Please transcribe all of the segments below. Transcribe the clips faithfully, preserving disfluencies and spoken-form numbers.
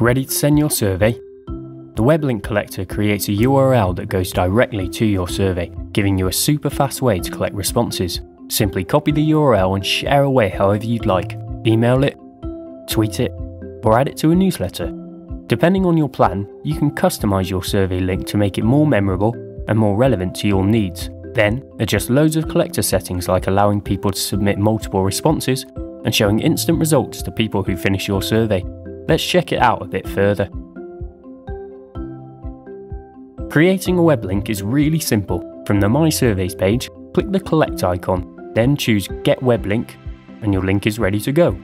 Ready to send your survey? The WebLink Collector creates a U R L that goes directly to your survey, giving you a super fast way to collect responses. Simply copy the U R L and share away however you'd like. Email it, tweet it, or add it to a newsletter. Depending on your plan, you can customize your survey link to make it more memorable and more relevant to your needs. Then, adjust loads of collector settings like allowing people to submit multiple responses and showing instant results to people who finish your survey. Let's check it out a bit further. Creating a web link is really simple. From the My Surveys page, click the Collect icon, then choose Get Web Link, and your link is ready to go.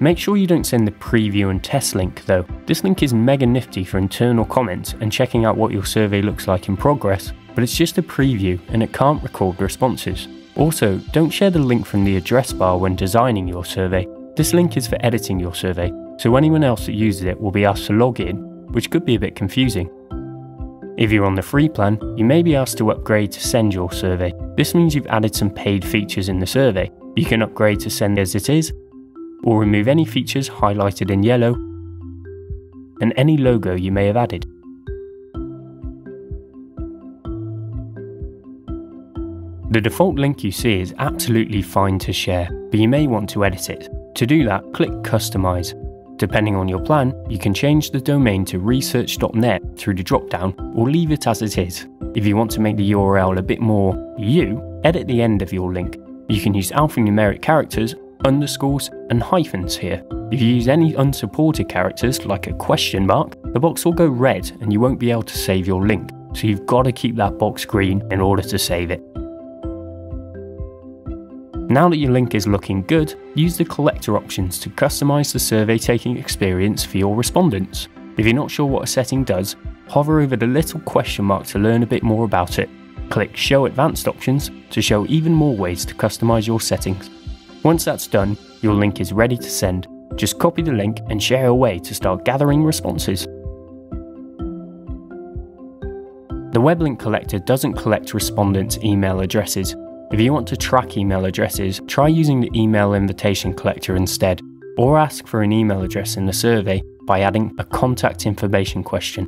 Make sure you don't send the preview and test link though. This link is mega nifty for internal comments and checking out what your survey looks like in progress, but it's just a preview and it can't record responses. Also, don't share the link from the address bar when designing your survey. This link is for editing your survey, so anyone else that uses it will be asked to log in, which could be a bit confusing. If you're on the free plan, you may be asked to upgrade to send your survey. This means you've added some paid features in the survey. You can upgrade to send as it is, or remove any features highlighted in yellow and any logo you may have added. The default link you see is absolutely fine to share, but you may want to edit it. To do that, click Customize. Depending on your plan, you can change the domain to research dot net through the drop-down or leave it as it is. If you want to make the U R L a bit more you, edit the end of your link. You can use alphanumeric characters, underscores and hyphens here. If you use any unsupported characters like a question mark, the box will go red and you won't be able to save your link, so you've got to keep that box green in order to save it. Now that your link is looking good, use the collector options to customize the survey taking experience for your respondents. If you're not sure what a setting does, hover over the little question mark to learn a bit more about it. Click Show Advanced Options to show even more ways to customize your settings. Once that's done, your link is ready to send. Just copy the link and share away to start gathering responses. The WebLink Collector doesn't collect respondents' email addresses. If you want to track email addresses, try using the Email Invitation Collector instead, or ask for an email address in the survey by adding a contact information question.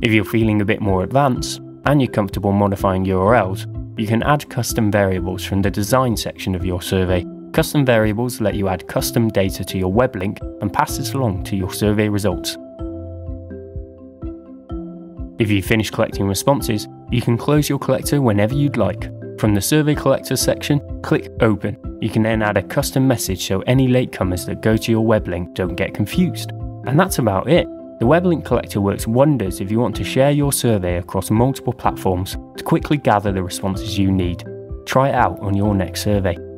If you're feeling a bit more advanced, and you're comfortable modifying U R Ls, you can add custom variables from the design section of your survey. Custom variables let you add custom data to your web link and pass this along to your survey results. If you finish collecting responses, you can close your collector whenever you'd like. From the Survey Collector section, click Open. You can then add a custom message so any latecomers that go to your web link don't get confused. And that's about it. The WebLink Collector works wonders if you want to share your survey across multiple platforms to quickly gather the responses you need. Try it out on your next survey.